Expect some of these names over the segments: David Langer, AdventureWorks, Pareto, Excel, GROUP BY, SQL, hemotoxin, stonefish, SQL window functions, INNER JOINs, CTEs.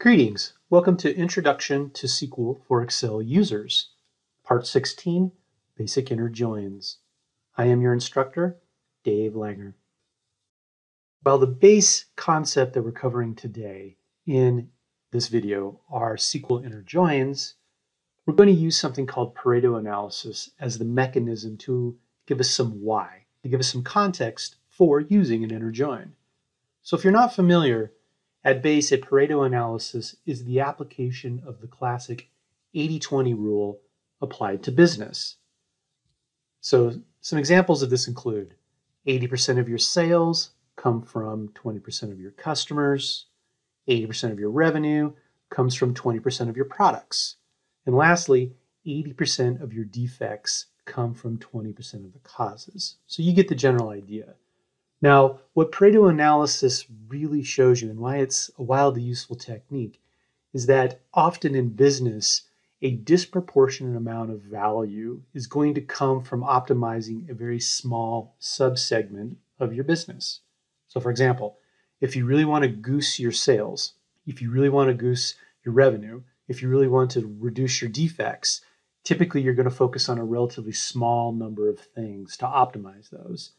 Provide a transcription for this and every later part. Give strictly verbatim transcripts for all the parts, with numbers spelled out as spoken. Greetings, welcome to Introduction to S Q L for Excel Users, Part sixteen, Basic Inner Joins. I am your instructor, Dave Langer. Well, the base concept that we're covering today in this video are S Q L inner joins. We're going to use something called Pareto analysis as the mechanism to give us some why, to give us some context for using an inner join. So if you're not familiar, at base, a Pareto analysis is the application of the classic eighty twenty rule applied to business. So some examples of this include eighty percent of your sales come from twenty percent of your customers, eighty percent of your revenue comes from twenty percent of your products, and lastly, eighty percent of your defects come from twenty percent of the causes. So you get the general idea. Now, what Pareto analysis really shows you and why it's a wildly useful technique is that often in business, a disproportionate amount of value is going to come from optimizing a very small subsegment of your business. So for example, if you really want to goose your sales, if you really want to goose your revenue, if you really want to reduce your defects, typically you're going to focus on a relatively small number of things to optimize those.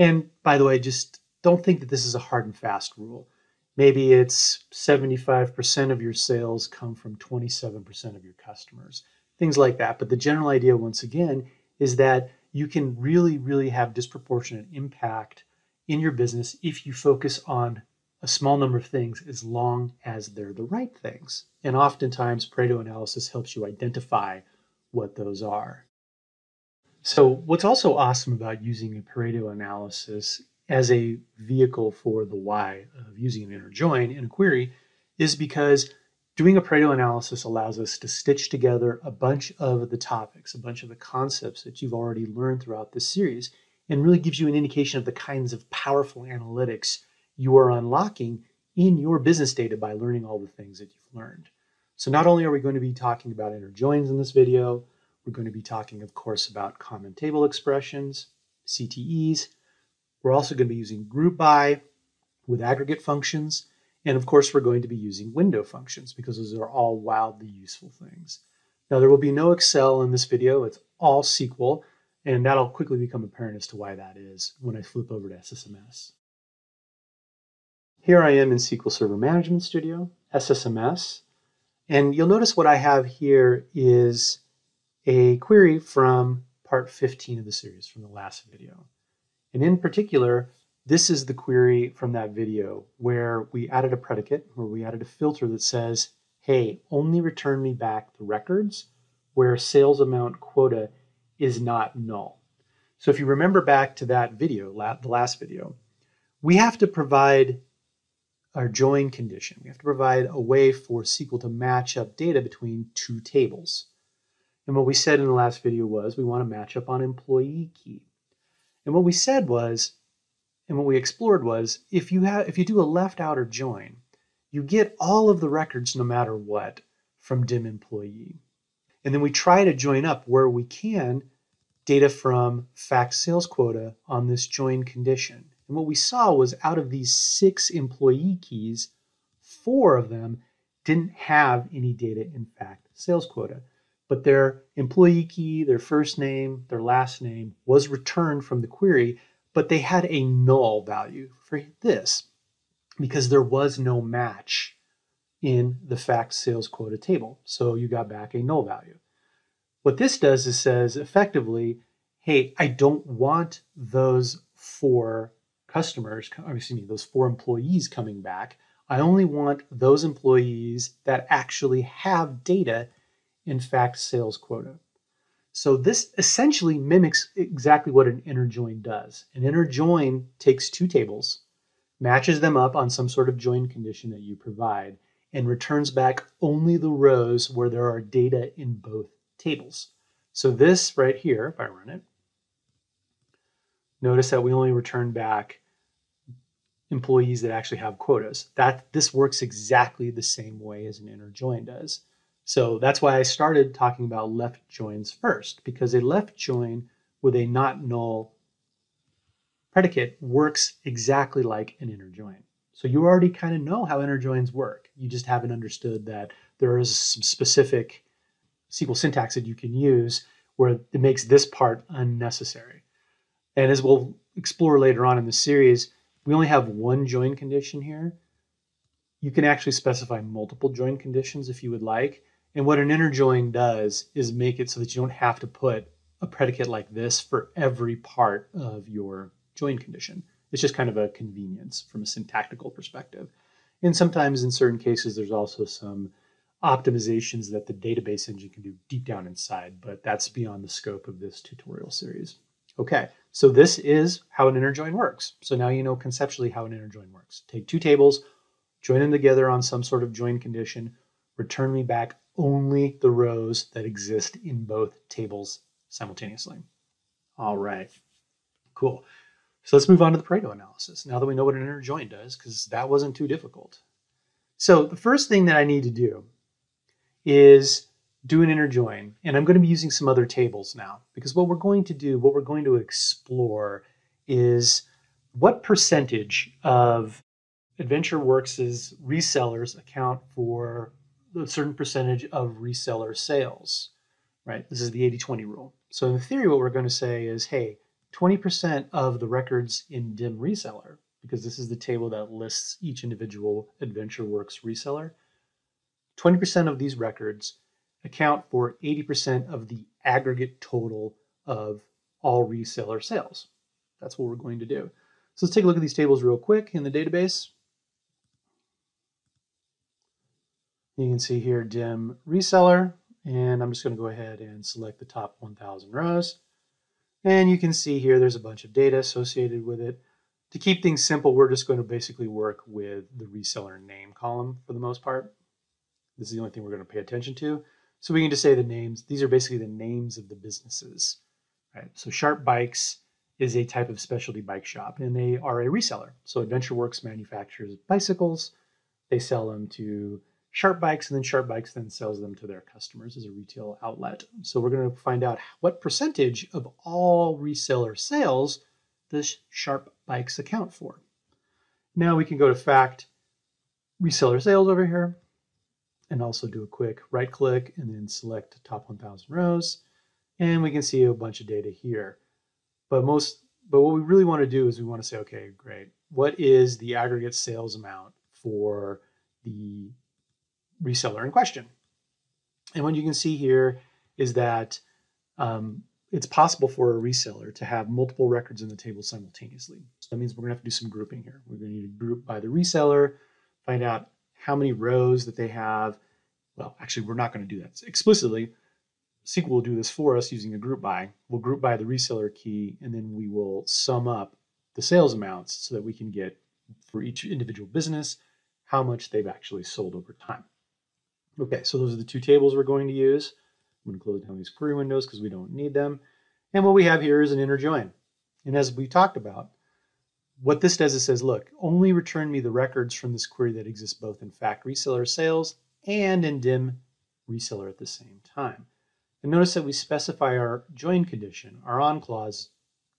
And by the way, just don't think that this is a hard and fast rule. Maybe it's seventy-five percent of your sales come from twenty-seven percent of your customers, things like that. But the general idea, once again, is that you can really, really have disproportionate impact in your business if you focus on a small number of things as long as they're the right things. And oftentimes, Pareto analysis helps you identify what those are. So what's also awesome about using a Pareto analysis as a vehicle for the why of using an inner join in a query is because doing a Pareto analysis allows us to stitch together a bunch of the topics, a bunch of the concepts that you've already learned throughout this series, and really gives you an indication of the kinds of powerful analytics you are unlocking in your business data by learning all the things that you've learned. So not only are we going to be talking about inner joins in this video, we're going to be talking, of course, about common table expressions, C T Es. We're also going to be using group by with aggregate functions. And of course, we're going to be using window functions because those are all wildly useful things. Now, there will be no Excel in this video. It's all S Q L. And that'll quickly become apparent as to why that is when I flip over to S S M S. Here I am in S Q L Server Management Studio, S S M S. And you'll notice what I have here is a query from part fifteen of the series, from the last video. And in particular, this is the query from that video where we added a predicate, where we added a filter that says, hey, only return me back the records where sales amount quota is not null. So if you remember back to that video, the last video, we have to provide our join condition. We have to provide a way for S Q L to match up data between two tables. And what we said in the last video was we want to match up on employee key. And what we said was, and what we explored was, if you have, if you do a left outer join, you get all of the records no matter what from dim employee. And then we try to join up where we can data from fact sales quota on this join condition. And what we saw was out of these six employee keys, four of them didn't have any data in fact sales quota. But their employee key, their first name, their last name was returned from the query, but they had a null value for this because there was no match in the fact sales quota table. So you got back a null value. What this does is says effectively, hey, I don't want those four customers, or excuse me, those four employees coming back. I only want those employees that actually have data in fact sales quota. So this essentially mimics exactly what an inner join does. An inner join takes two tables, matches them up on some sort of join condition that you provide, and returns back only the rows where there are data in both tables. So this right here, if I run it, notice that we only return back employees that actually have quotas. That, this works exactly the same way as an inner join does. So that's why I started talking about left joins first, because a left join with a not null predicate works exactly like an inner join. So you already kind of know how inner joins work. you just haven't understood that there is some specific S Q L syntax that you can use where it makes this part unnecessary. And as we'll explore later on in the series, we only have one join condition here. You can actually specify multiple join conditions if you would like. And what an inner join does is make it so that you don't have to put a predicate like this for every part of your join condition. It's just kind of a convenience from a syntactical perspective. And sometimes in certain cases, there's also some optimizations that the database engine can do deep down inside, but that's beyond the scope of this tutorial series. Okay, so this is how an inner join works. So now you know conceptually how an inner join works. Take two tables, join them together on some sort of join condition, return me back only the rows that exist in both tables simultaneously. All right, cool. So let's move on to the Pareto analysis, now that we know what an inner join does, because that wasn't too difficult. So the first thing that I need to do is do an inner join. And I'm going to be using some other tables now, because what we're going to do, what we're going to explore is what percentage of AdventureWorks' resellers account for a certain percentage of reseller sales, right? This is the eighty twenty rule. So in theory, what we're going to say is, hey, twenty percent of the records in D I M reseller, because this is the table that lists each individual AdventureWorks reseller, twenty percent of these records account for eighty percent of the aggregate total of all reseller sales. That's what we're going to do. So let's take a look at these tables real quick in the database. You can see here D I M reseller, and I'm just going to go ahead and select the top one thousand rows. And you can see here there's a bunch of data associated with it. To keep things simple, we're just going to basically work with the reseller name column for the most part. This is the only thing we're going to pay attention to. So we can just say the names. These are basically the names of the businesses, right? So Sharp Bikes is a type of specialty bike shop, and they are a reseller. So AdventureWorks manufactures bicycles. They sell them to Sharp Bikes, and then Sharp Bikes then sells them to their customers as a retail outlet. So we're going to find out what percentage of all reseller sales does Sharp Bikes account for. Now we can go to fact, reseller sales over here, and also do a quick right click and then select top one thousand rows. And we can see a bunch of data here. But most, but what we really want to do is we want to say, okay, great. What is the aggregate sales amount for the reseller in question? And what you can see here is that um, it's possible for a reseller to have multiple records in the table simultaneously. So that means we're gonna have to do some grouping here. We're gonna need to group by the reseller, find out how many rows that they have. Well, actually, we're not going to do that explicitly. S Q L will do this for us using a group by. We'll group by the reseller key, and then we will sum up the sales amounts so that we can get for each individual business how much they've actually sold over time. Okay, so those are the two tables we're going to use. I'm going to close down these query windows because we don't need them. And what we have here is an inner join. And as we talked about, what this does is says, look, only return me the records from this query that exist both in fact reseller sales and in D I M reseller at the same time. And notice that we specify our join condition, our on clause,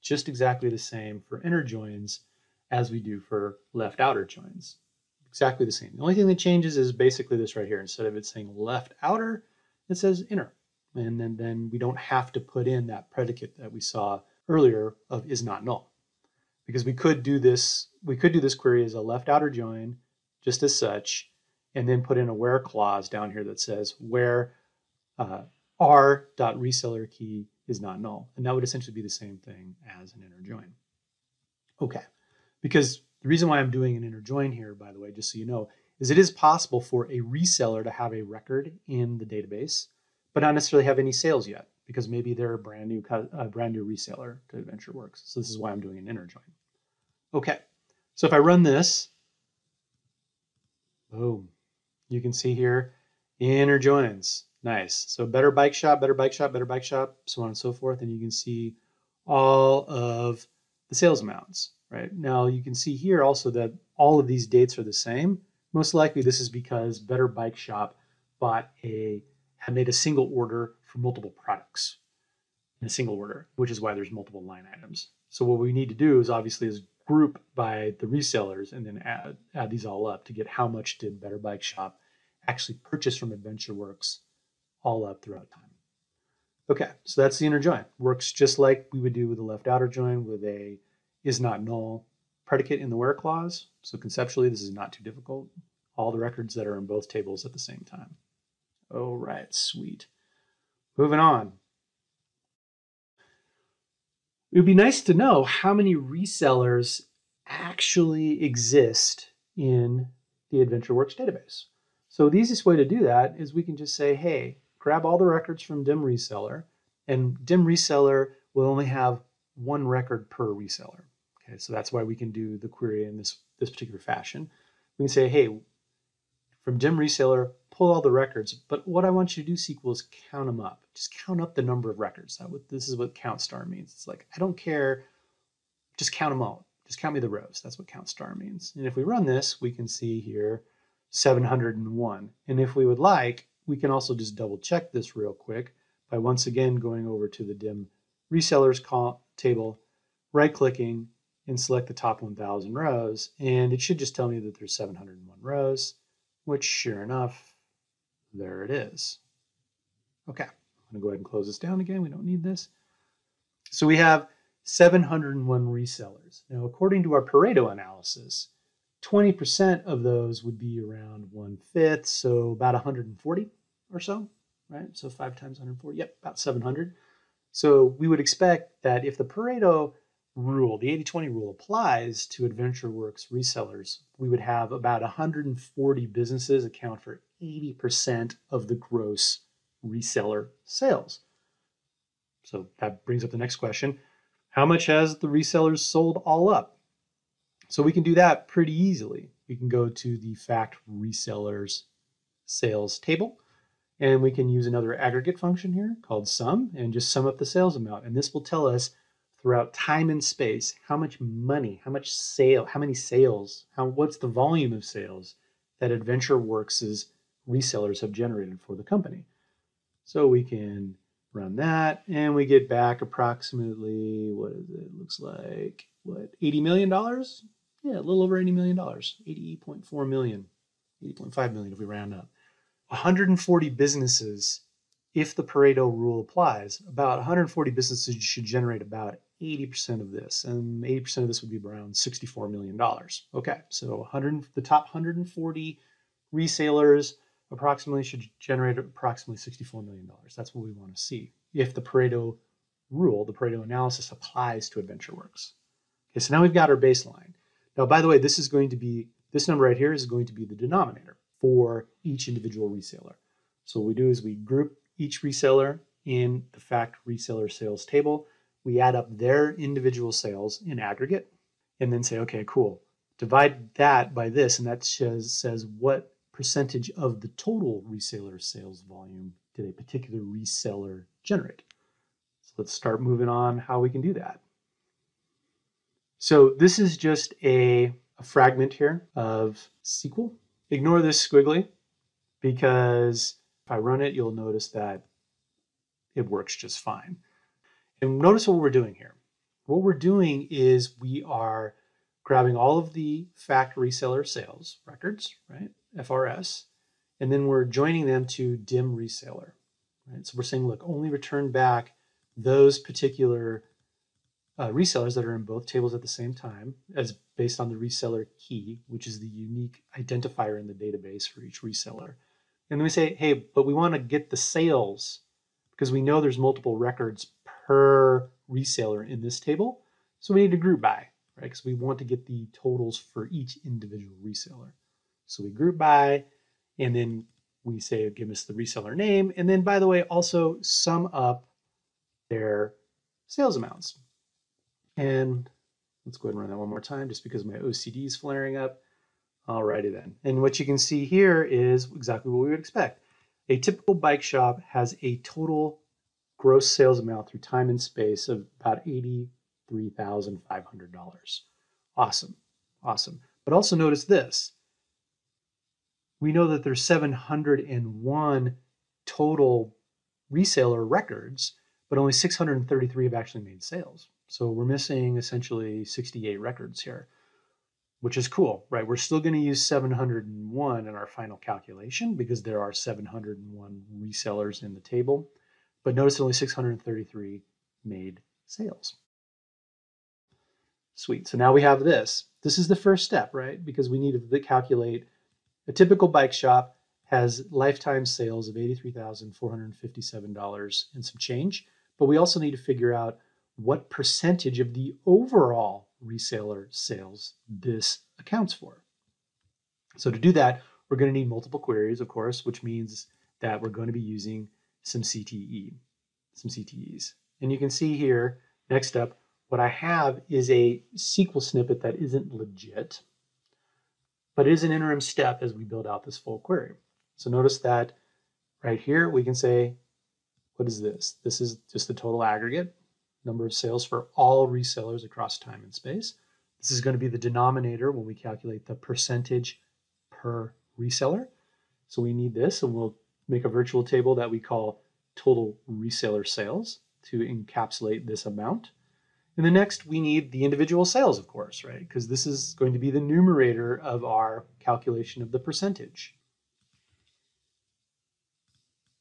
just exactly the same for inner joins as we do for left outer joins. Exactly the same. The only thing that changes is basically this right here. Instead of it saying left outer, it says inner. And then, then we don't have to put in that predicate that we saw earlier of is not null. Because we could do this, we could do this query as a left outer join, just as such, and then put in a where clause down here that says where uh, r.reseller key is not null. And that would essentially be the same thing as an inner join. Okay, because the reason why I'm doing an inner join here, by the way, just so you know, is it is possible for a reseller to have a record in the database, but not necessarily have any sales yet, because maybe they're a brand new, uh, brand new reseller to AdventureWorks. So this is why I'm doing an inner join. Okay, so if I run this, boom, you can see here, inner joins, nice. So better bike shop, better bike shop, better bike shop, so on and so forth, and you can see all of the sales amounts, right? Now you can see here also that all of these dates are the same. Most likely this is because better bike shop bought a, had made a single order for multiple products in a single order, which is why there's multiple line items. So what we need to do is obviously is group by the resellers and then add, add these all up to get how much did Better Bike Shop actually purchase from AdventureWorks all up throughout time. Okay, so that's the inner join. Works just like we would do with the left outer join with a is not null predicate in the where clause. So conceptually, this is not too difficult. All the records that are in both tables at the same time. All right, sweet. Moving on. It would be nice to know how many resellers actually exist in the AdventureWorks database. So the easiest way to do that is we can just say, hey, grab all the records from dim reseller, and dim reseller will only have one record per reseller. Okay, so that's why we can do the query in this, this particular fashion. We can say, hey, from dim reseller, pull all the records, but what I want you to do, S Q L, is count them up. Just count up the number of records. That would, this is what count star means. It's like, I don't care, just count them all. Just count me the rows. That's what count star means. And if we run this, we can see here seven hundred one. And if we would like, we can also just double check this real quick by once again going over to the dim resellers call table, right clicking, and select the top one thousand rows. And it should just tell me that there's seven hundred one rows, which sure enough, there it is. Okay, I'm gonna go ahead and close this down again. We don't need this. So we have seven hundred one resellers. Now, according to our Pareto analysis, twenty percent of those would be around one fifth, so about one hundred forty or so. Right, so five times one hundred forty, yep, about seven hundred. So we would expect that if the Pareto rule, the eighty twenty rule, applies to AdventureWorks resellers, we would have about one hundred forty businesses account for eighty percent of the gross reseller sales. So that brings up the next question. How much has the resellers sold all up? So we can do that pretty easily. We can go to the fact resellers sales table. And we can use another aggregate function here called sum and just sum up the sales amount. And this will tell us throughout time and space how much money, how much sale, how many sales, how what's the volume of sales that AdventureWorks' resellers have generated for the company. So we can run that and we get back approximately, what is it? It looks like what, eighty million dollars? Yeah, a little over eighty million dollars, eighty point four million, eighty point five million if we round up. one hundred forty businesses, if the Pareto rule applies, about one hundred forty businesses should generate about eighty percent of this, and eighty percent of this would be around sixty-four million dollars. Okay, so one hundred, the top one hundred forty resellers approximately should generate approximately sixty-four million dollars. That's what we want to see if the Pareto rule, the Pareto analysis, applies to AdventureWorks. Okay, so now we've got our baseline. Now, by the way, this is going to be, this number right here is going to be the denominator for each individual reseller. So what we do is we group each reseller in the fact reseller sales table. We add up their individual sales in aggregate and then say, okay, cool. Divide that by this, and that says, says what percentage of the total reseller sales volume did a particular reseller generate. So let's start moving on how we can do that. So this is just a, a fragment here of S Q L. Ignore this squiggly because if I run it, you'll notice that it works just fine. And notice what we're doing here. What we're doing is we are grabbing all of the fact reseller sales records, right, F R S, and then we're joining them to dim reseller. Right? So we're saying, look, only return back those particular Uh, resellers that are in both tables at the same time, as based on the reseller key, which is the unique identifier in the database for each reseller. And then we say, hey, but we want to get the sales because we know there's multiple records per reseller in this table. So we need to group by, right? Because we want to get the totals for each individual reseller. So we group by, and then we say, give us the reseller name. And then, by the way, also sum up their sales amounts. And let's go ahead and run that one more time just because my O C D is flaring up. Alrighty then. And what you can see here is exactly what we would expect. A typical bike shop has a total gross sales amount through time and space of about eighty-three thousand five hundred dollars. Awesome. Awesome. But also notice this. We know that there's seven hundred one total reseller records, but only six hundred thirty-three have actually made sales. So we're missing essentially sixty-eight records here, which is cool, right? We're still going to use seven hundred one in our final calculation because there are seven hundred one resellers in the table. But notice only six hundred thirty-three made sales. Sweet. So now we have this. This is the first step, right? Because we need to calculate a typical bike shop has lifetime sales of eighty-three thousand four hundred fifty-seven dollars and some change. But we also need to figure out what percentage of the overall reseller sales this accounts for. So to do that, we're going to need multiple queries, of course, which means that we're going to be using some C T E, some C T Es. And you can see here, next up, what I have is a S Q L snippet that isn't legit, but it is an interim step as we build out this full query. So notice that right here, we can say, what is this? This is just the total aggregate number of sales for all resellers across time and space. This is going to be the denominator when we calculate the percentage per reseller. So we need this, and we'll make a virtual table that we call total reseller sales to encapsulate this amount. And the next, we need the individual sales, of course, right? Because this is going to be the numerator of our calculation of the percentage.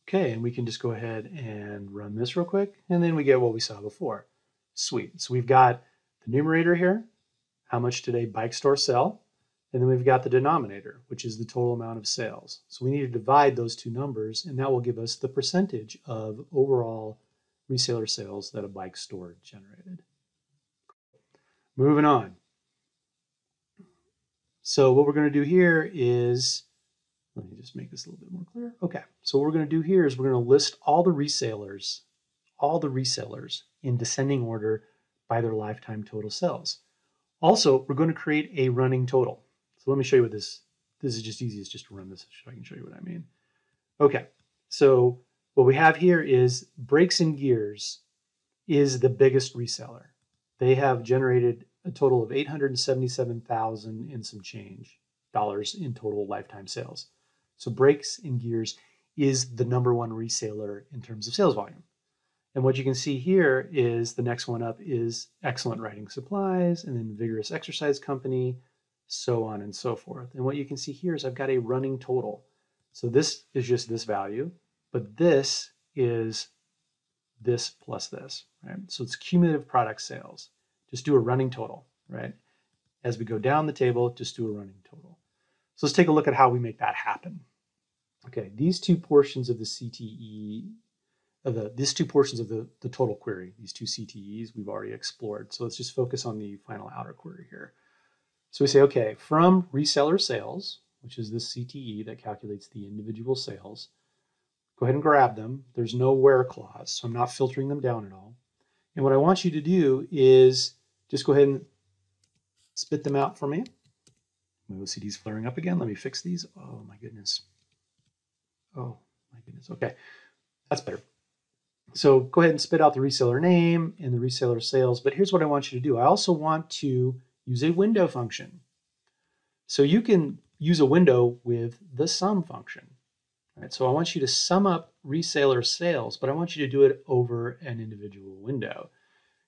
Okay, and we can just go ahead and run this real quick, and then we get what we saw before. Sweet. So we've got the numerator here, how much did a bike store sell, and then we've got the denominator, which is the total amount of sales. So we need to divide those two numbers, and that will give us the percentage of overall reseller sales that a bike store generated. Moving on. So what we're going to do here is, let me just make this a little bit more clear. Okay, so what we're going to do here is we're going to list all the resellers, all the resellers in descending order by their lifetime total sales. Also, we're going to create a running total. So let me show you what this, this is just easy, it's just to run this so I can show you what I mean. Okay, so what we have here is Brakes and Gears is the biggest reseller. They have generated a total of eight hundred seventy-seven thousand dollars and some change dollars in total lifetime sales. So Brakes and Gears is the number one reseller in terms of sales volume. And what you can see here is the next one up is Excellent Riding Supplies, and then Vigorous Exercise Company, so on and so forth. And what you can see here is I've got a running total. So this is just this value, but this is this plus this, right? So it's cumulative product sales. Just do a running total, right? As we go down the table, just do a running total. So let's take a look at how we make that happen. Okay, these two portions of the C T E, of the, these two portions of the, the total query, these two C T Es we've already explored. So let's just focus on the final outer query here. So we say, okay, from reseller sales, which is this C T E that calculates the individual sales, go ahead and grab them. There's no where clause, so I'm not filtering them down at all. And what I want you to do is just go ahead and spit them out for me. My O C D's flaring up again. Let me fix these. Oh my goodness. Oh my goodness. Okay, that's better. So go ahead and spit out the reseller name and the reseller sales. But here's what I want you to do. I also want to use a window function. So you can use a window with the sum function. Right? So I want you to sum up reseller sales, but I want you to do it over an individual window.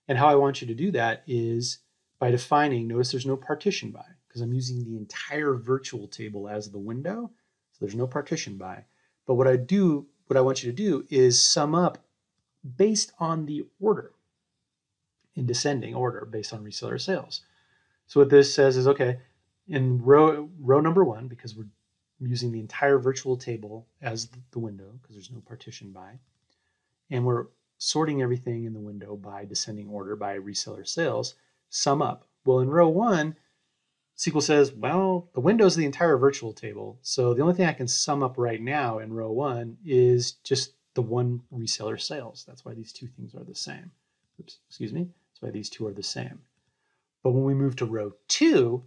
And how I want you to do that is by defining, notice there's no partition by, because I'm using the entire virtual table as the window. So there's no partition by. But what I do, what I want you to do is sum up based on the order, in descending order, based on reseller sales. So what this says is, okay, in row, row number one, because we're using the entire virtual table as the window, because there's no partition by, and we're sorting everything in the window by descending order, by reseller sales, sum up. Well, in row one, S Q L says, well, the window is the entire virtual table. So the only thing I can sum up right now in row one is just the one reseller sales. That's why these two things are the same. Oops, excuse me. That's why these two are the same. But when we move to row two,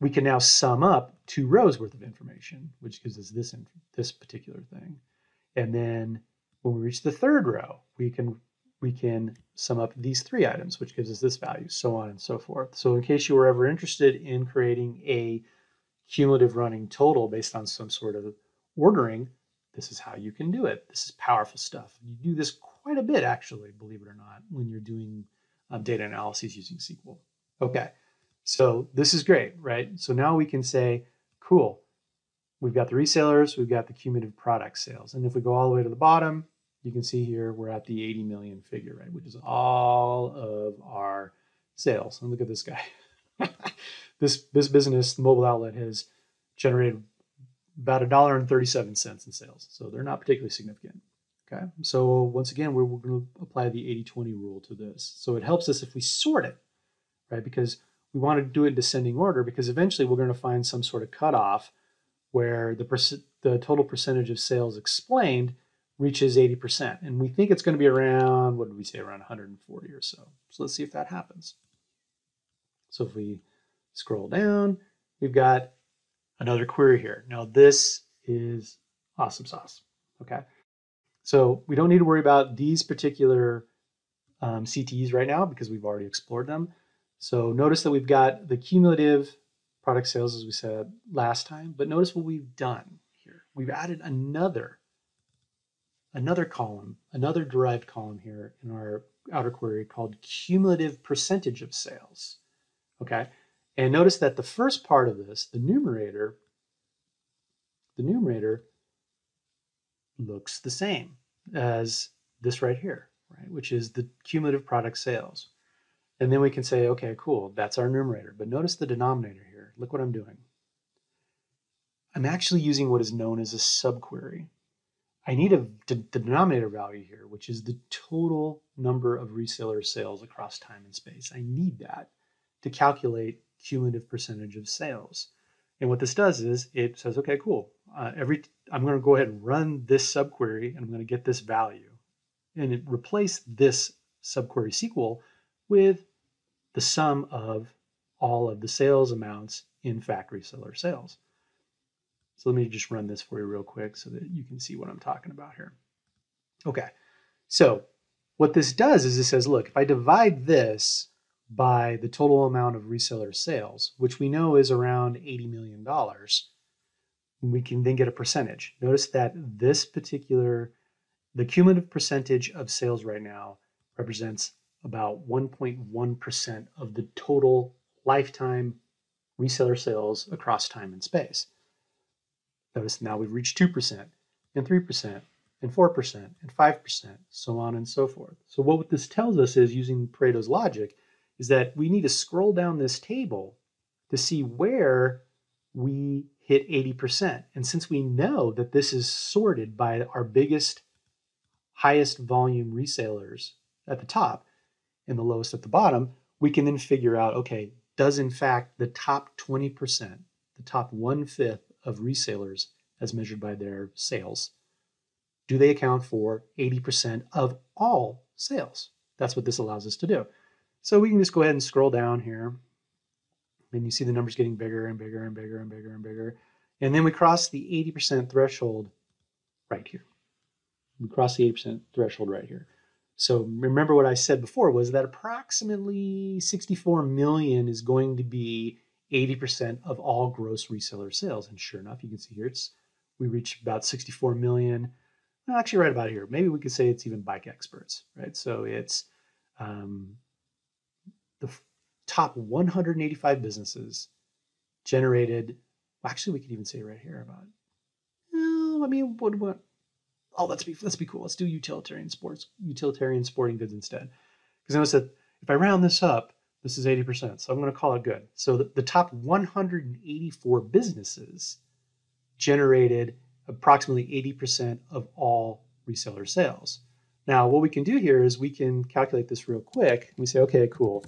we can now sum up two rows worth of information, which gives us this, this particular thing. And then when we reach the third row, we can we can sum up these three items, which gives us this value, so on and so forth. So in case you were ever interested in creating a cumulative running total based on some sort of ordering, this is how you can do it. This is powerful stuff. You do this quite a bit, actually, believe it or not, when you're doing um, data analyses using S Q L. Okay, so this is great, right? So now we can say, cool, we've got the resellers, we've got the cumulative product sales. And if we go all the way to the bottom, you can see here we're at the eighty million figure, right? Which is all of our sales. And look at this guy. This, this business, mobile outlet, has generated about a dollar and thirty-seven cents in sales. So they're not particularly significant. Okay. So once again, we're, we're going to apply the eighty twenty rule to this. So it helps us if we sort it, right? Because we want to do it in descending order, because eventually we're going to find some sort of cutoff where the, the total percentage of sales explained reaches eighty percent. And we think it's going to be around, what did we say, around one hundred forty or so. So let's see if that happens. So if we scroll down, we've got another query here. Now this is awesome sauce, okay? So we don't need to worry about these particular um, C T Es right now because we've already explored them. So notice that we've got the cumulative product sales, as we said last time, but notice what we've done here. We've added another, another column, another derived column here in our outer query called cumulative percentage of sales. Okay, and notice that the first part of this, the numerator, the numerator looks the same as this right here, right? Which is the cumulative product sales. And then we can say, okay, cool, that's our numerator. But notice the denominator here. Look what I'm doing. I'm actually using what is known as a subquery. I need a denominator value here, which is the total number of reseller sales across time and space. I need that to calculate cumulative percentage of sales. And what this does is it says, okay, cool. Uh, every I'm going to go ahead and run this subquery, and I'm going to get this value. And it replaced this subquery S Q L with the sum of all of the sales amounts in fact reseller sales. So let me just run this for you real quick so that you can see what I'm talking about here. Okay, so what this does is it says, look, if I divide this by the total amount of reseller sales, which we know is around eighty million dollars, we can then get a percentage. Notice that this particular, the cumulative percentage of sales right now represents about one point one percent of the total lifetime reseller sales across time and space. Notice now we've reached two percent and three percent and four percent and five percent, so on and so forth. So what this tells us is, using Pareto's logic, is that we need to scroll down this table to see where we hit eighty percent. And since we know that this is sorted by our biggest, highest volume resellers at the top and the lowest at the bottom, we can then figure out, okay, does in fact the top twenty percent, the top one-fifth of resellers as measured by their sales, do they account for eighty percent of all sales? That's what this allows us to do. So we can just go ahead and scroll down here, and you see the numbers getting bigger and bigger and bigger and bigger and bigger. And then we cross the eighty percent threshold right here. We cross the eighty percent threshold right here. So remember what I said before was that approximately sixty-four million is going to be eighty percent of all gross reseller sales. And sure enough, you can see here, it's, we reach about sixty-four million. Well, actually right about here, maybe we could say it's even bike experts, right? So it's, um, the top one hundred eighty-five businesses generated, well, actually we could even say right here about, oh, I mean, what, what, oh, let's be, let's be cool. Let's do utilitarian sports, utilitarian sporting goods instead. Because notice that if I round this up, this is eighty percent. So I'm going to call it good. So the, the top one hundred eighty-four businesses generated approximately eighty percent of all reseller sales. Now, what we can do here is we can calculate this real quick. We say, okay, cool.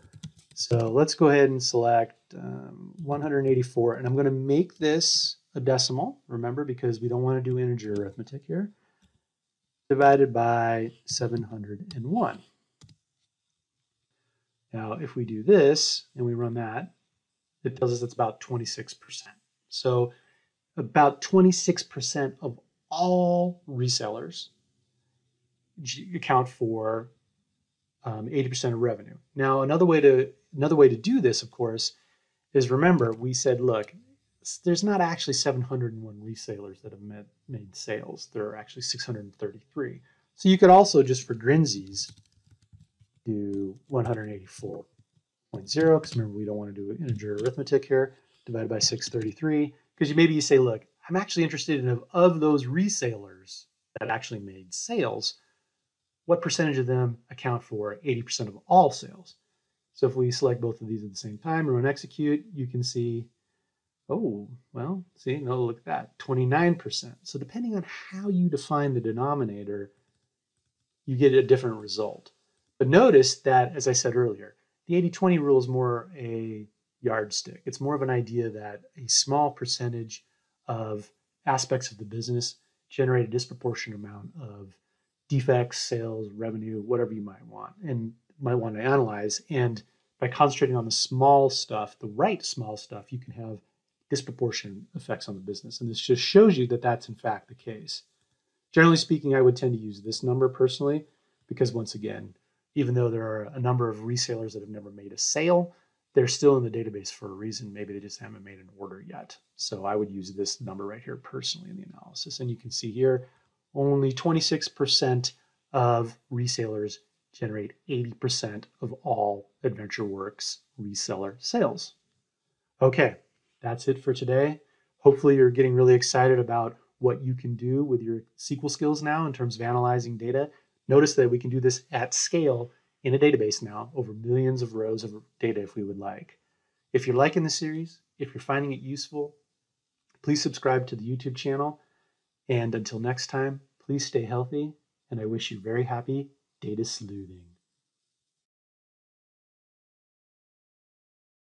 So let's go ahead and select um, one hundred eighty-four, and I'm going to make this a decimal, remember, because we don't want to do integer arithmetic here, divided by seven hundred one. Now, if we do this and we run that, it tells us it's about twenty-six percent. So about twenty-six percent of all resellers account for um, eighty percent of revenue. Now, another way to another way to do this, of course, is, remember, we said, look, there's not actually seven hundred one resellers that have made, made sales. There are actually six hundred thirty-three. So you could also, just for grinsies, do one hundred eighty-four point zero, because remember we don't want to do integer arithmetic here, divided by six thirty-three, because you maybe you say, look, I'm actually interested in of, of those resellers that actually made sales, what percentage of them account for eighty percent of all sales? So if we select both of these at the same time and run execute, you can see, oh, well, see, no, look at that, twenty-nine percent. So depending on how you define the denominator, you get a different result. But notice that, as I said earlier, the eighty twenty rule is more a yardstick. It's more of an idea that a small percentage of aspects of the business generate a disproportionate amount of defects, sales, revenue, whatever you might want and might want to analyze. And by concentrating on the small stuff, the right small stuff, you can have disproportionate effects on the business. And this just shows you that that's in fact the case. Generally speaking, I would tend to use this number personally, because once again, even though there are a number of resellers that have never made a sale, they're still in the database for a reason. Maybe they just haven't made an order yet. So I would use this number right here personally in the analysis. And you can see here, only twenty-six percent of resellers generate eighty percent of all AdventureWorks reseller sales. Okay, that's it for today. Hopefully you're getting really excited about what you can do with your S Q L skills now in terms of analyzing data. Notice that we can do this at scale in a database now over millions of rows of data if we would like. If you're liking this series, if you're finding it useful, please subscribe to the YouTube channel. And until next time, please stay healthy, and I wish you very happy data sleuthing.